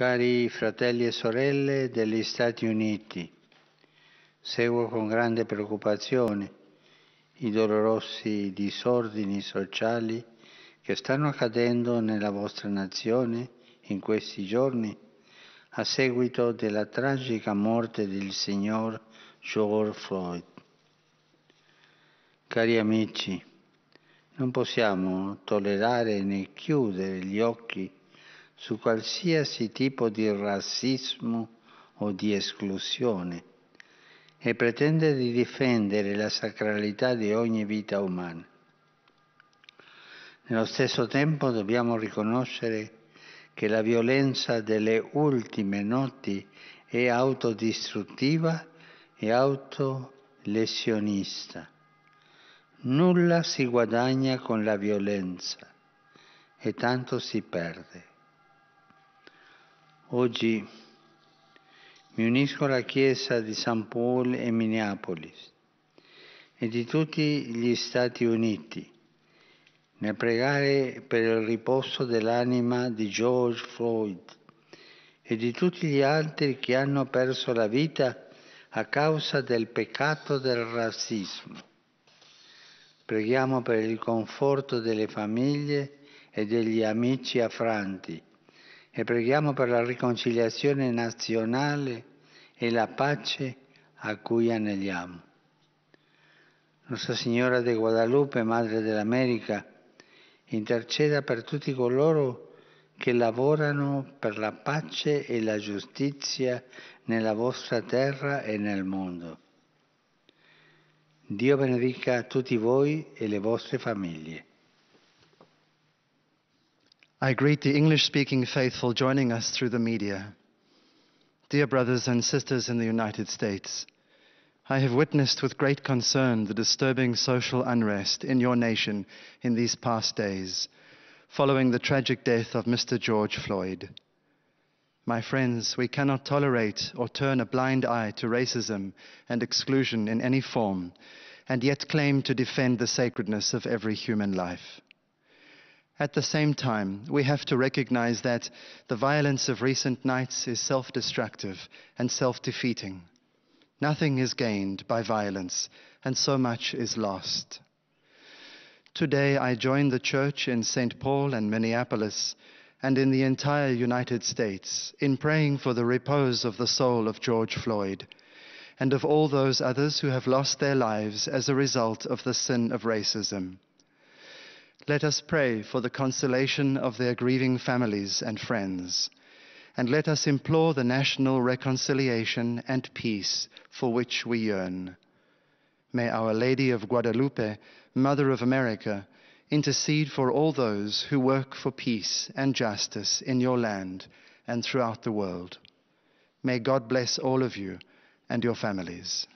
Cari fratelli e sorelle degli Stati Uniti, seguo con grande preoccupazione i dolorosi disordini sociali che stanno accadendo nella vostra nazione in questi giorni a seguito della tragica morte del signor George Floyd. Cari amici, non possiamo tollerare né chiudere gli occhi su qualsiasi tipo di razzismo o di esclusione e pretende di difendere la sacralità di ogni vita umana. Nello stesso tempo dobbiamo riconoscere che la violenza delle ultime notti è autodistruttiva e autolesionista. Nulla si guadagna con la violenza e tanto si perde. Oggi mi unisco alla Chiesa di St. Paul e Minneapolis e di tutti gli Stati Uniti nel pregare per il riposo dell'anima di George Floyd e di tutti gli altri che hanno perso la vita a causa del peccato del razzismo. Preghiamo per il conforto delle famiglie e degli amici affranti. E preghiamo per la riconciliazione nazionale e la pace a cui aneliamo. Nostra Signora di Guadalupe, Madre dell'America, interceda per tutti coloro che lavorano per la pace e la giustizia nella vostra terra e nel mondo. Dio benedica tutti voi e le vostre famiglie. I greet the English-speaking faithful joining us through the media. Dear brothers and sisters in the United States, I have witnessed with great concern the disturbing social unrest in your nation in these past days, following the tragic death of Mr. George Floyd. My friends, we cannot tolerate or turn a blind eye to racism and exclusion in any form, and yet claim to defend the sacredness of every human life. At the same time, we have to recognize that the violence of recent nights is self-destructive and self-defeating. Nothing is gained by violence, and so much is lost. Today, I join the Church in St. Paul and Minneapolis, and in the entire United States, in praying for the repose of the soul of George Floyd, and of all those others who have lost their lives as a result of the sin of racism. Let us pray for the consolation of their grieving families and friends, and let us implore the national reconciliation and peace for which we yearn. May Our Lady of Guadalupe, Mother of America, intercede for all those who work for peace and justice in your land and throughout the world. May God bless all of you and your families.